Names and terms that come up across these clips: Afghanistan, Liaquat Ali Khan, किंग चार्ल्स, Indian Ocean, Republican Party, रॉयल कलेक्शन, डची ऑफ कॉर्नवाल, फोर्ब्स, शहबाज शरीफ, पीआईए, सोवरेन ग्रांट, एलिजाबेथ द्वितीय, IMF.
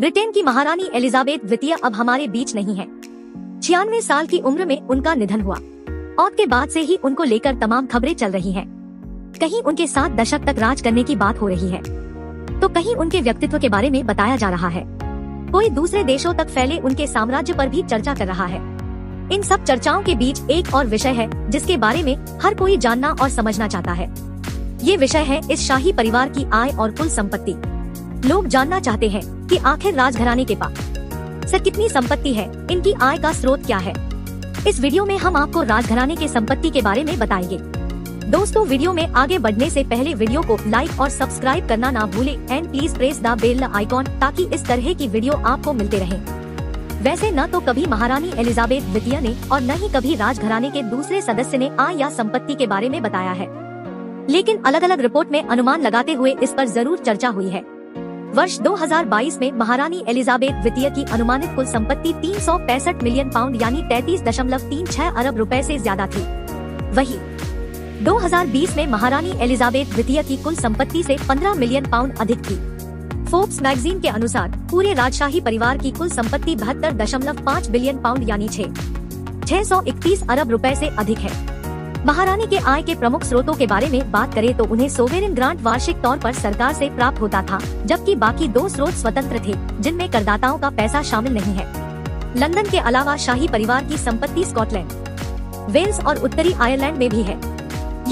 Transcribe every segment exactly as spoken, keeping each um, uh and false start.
Britain की महारानी एलिजाबेथ द्वितीय अब हमारे बीच नहीं है। छियानवे साल की उम्र में उनका निधन हुआ और के बाद से ही उनको लेकर तमाम खबरें चल रही हैं। कहीं उनके सात दशक तक राज करने की बात हो रही है तो कहीं उनके व्यक्तित्व के बारे में बताया जा रहा है। कोई दूसरे देशों तक फैले उनके साम्राज्य पर भी चर्चा कर रहा है। इन सब चर्चाओं के बीच एक और विषय है जिसके बारे में हर कोई जानना और समझना चाहता है। ये विषय है इस शाही परिवार की आय और कुल संपत्ति। लोग जानना चाहते हैं कि आखिर राजघराने के पास सर कितनी संपत्ति है, इनकी आय का स्रोत क्या है। इस वीडियो में हम आपको राजघराने के संपत्ति के बारे में बताएंगे। दोस्तों, वीडियो में आगे बढ़ने से पहले वीडियो को लाइक और सब्सक्राइब करना ना भूलें and please press the bell icon ताकि इस तरह की वीडियो आपको मिलते रहे। वैसे न तो कभी महारानी एलिजाबेथ द्वितीय ने और न ही कभी राजघराने के दूसरे सदस्य ने आय या संपत्ति के बारे में बताया है, लेकिन अलग अलग रिपोर्ट में अनुमान लगाते हुए इस पर जरूर चर्चा हुई है। वर्ष दो हज़ार बाईस में महारानी एलिजाबेथ द्वितीय की अनुमानित कुल संपत्ति तीन सौ पैंसठ मिलियन पाउंड यानी तैतीस दशमलव तीन छह अरब रुपए से ज्यादा थी। वही दो हज़ार बीस में महारानी एलिजाबेथ द्वितीय की कुल संपत्ति से पंद्रह मिलियन पाउंड अधिक थी। फोर्ब्स मैगजीन के अनुसार पूरे राजशाही परिवार की कुल संपत्ति बहत्तर दशमलव पाँच बिलियन पाउंड यानी छह सौ इकतीस अरब रुपए से अधिक है। महारानी के आय के प्रमुख स्रोतों के बारे में बात करें तो उन्हें सोवरेन ग्रांट वार्षिक तौर पर सरकार से प्राप्त होता था, जबकि बाकी दो स्रोत स्वतंत्र थे जिनमें करदाताओं का पैसा शामिल नहीं है। लंदन के अलावा शाही परिवार की संपत्ति स्कॉटलैंड, वेल्स और उत्तरी आयरलैंड में भी है।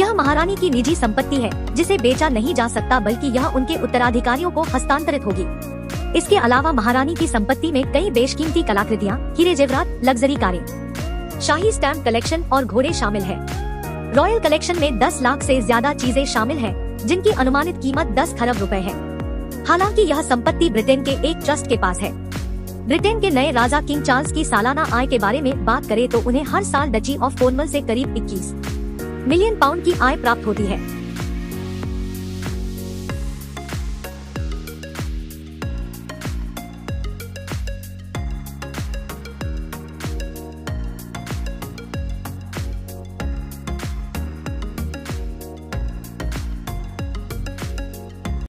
यह महारानी की निजी संपत्ति है जिसे बेचा नहीं जा सकता, बल्कि यह उनके उत्तराधिकारियों को हस्तांतरित होगी। इसके अलावा महारानी की संपत्ति में कई बेशकीमती कलाकृतियाँ, हीरे जेवरात, लग्जरी कारें, शाही स्टैम्प कलेक्शन और घोड़े शामिल है। रॉयल कलेक्शन में दस लाख से ज्यादा चीजें शामिल हैं, जिनकी अनुमानित कीमत दस खरब रुपए है। हालांकि यह संपत्ति ब्रिटेन के एक ट्रस्ट के पास है। ब्रिटेन के नए राजा किंग चार्ल्स की सालाना आय के बारे में बात करें तो उन्हें हर साल डची ऑफ कॉर्नवाल से करीब इक्कीस मिलियन पाउंड की आय प्राप्त होती है।